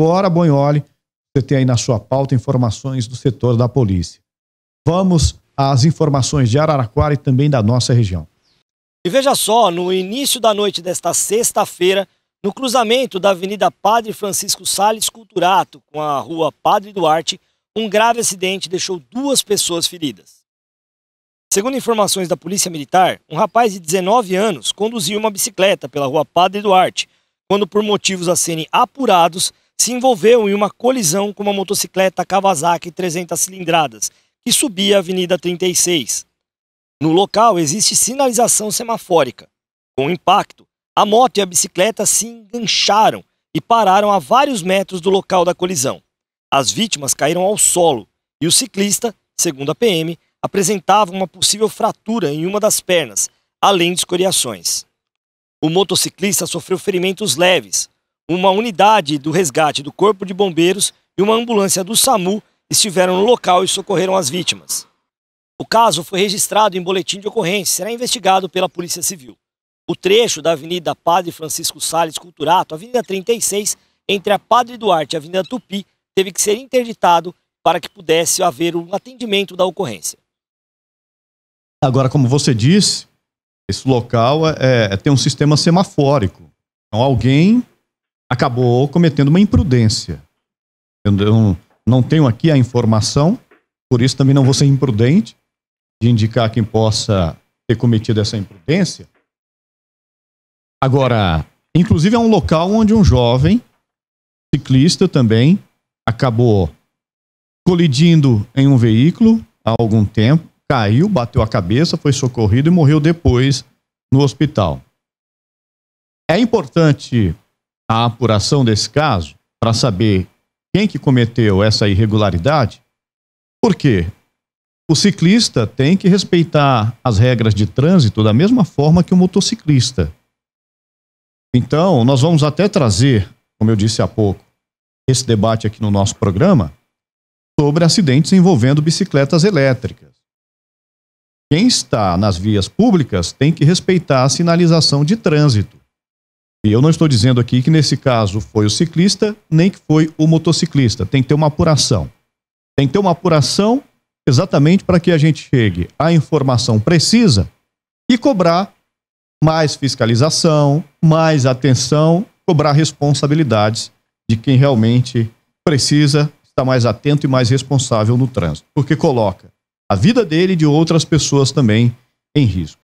Agora, Bonholi, você tem aí na sua pauta informações do setor da polícia. Vamos às informações de Araraquara e também da nossa região. E veja só, no início da noite desta sexta-feira, no cruzamento da Avenida Padre Francisco Sales Culturato com a Rua Padre Duarte, um grave acidente deixou 2 pessoas feridas. Segundo informações da Polícia Militar, um rapaz de 19 anos conduziu uma bicicleta pela Rua Padre Duarte, quando por motivos a serem apurados, se envolveu em uma colisão com uma motocicleta Kawasaki 300 cilindradas, que subia a Avenida 36. No local existe sinalização semafórica. Com o impacto, a moto e a bicicleta se engancharam e pararam a vários metros do local da colisão. As vítimas caíram ao solo e o ciclista, segundo a PM, apresentava uma possível fratura em uma das pernas, além de escoriações. O motociclista sofreu ferimentos leves. Uma unidade do resgate do Corpo de Bombeiros e uma ambulância do SAMU estiveram no local e socorreram as vítimas. O caso foi registrado em boletim de ocorrência e será investigado pela Polícia Civil. O trecho da Avenida Padre Francisco Sales Culturato, Avenida 36, entre a Padre Duarte e a Avenida Tupi, teve que ser interditado para que pudesse haver um atendimento da ocorrência. Agora, como você disse, esse local tem um sistema semafórico. Então, alguém acabou cometendo uma imprudência. Eu não tenho aqui a informação, por isso também não vou ser imprudente de indicar quem possa ter cometido essa imprudência. Agora, inclusive é um local onde um jovem ciclista também acabou colidindo em um veículo há algum tempo, caiu, bateu a cabeça, foi socorrido e morreu depois no hospital. É importante a apuração desse caso para saber quem que cometeu essa irregularidade, porque o ciclista tem que respeitar as regras de trânsito da mesma forma que o motociclista. Então, nós vamos até trazer, como eu disse há pouco, esse debate aqui no nosso programa sobre acidentes envolvendo bicicletas elétricas. Quem está nas vias públicas tem que respeitar a sinalização de trânsito. E eu não estou dizendo aqui que nesse caso foi o ciclista, nem que foi o motociclista. Tem que ter uma apuração. Tem que ter uma apuração exatamente para que a gente chegue à informação precisa e cobrar mais fiscalização, mais atenção, cobrar responsabilidades de quem realmente precisa estar mais atento e mais responsável no trânsito, porque coloca a vida dele e de outras pessoas também em risco.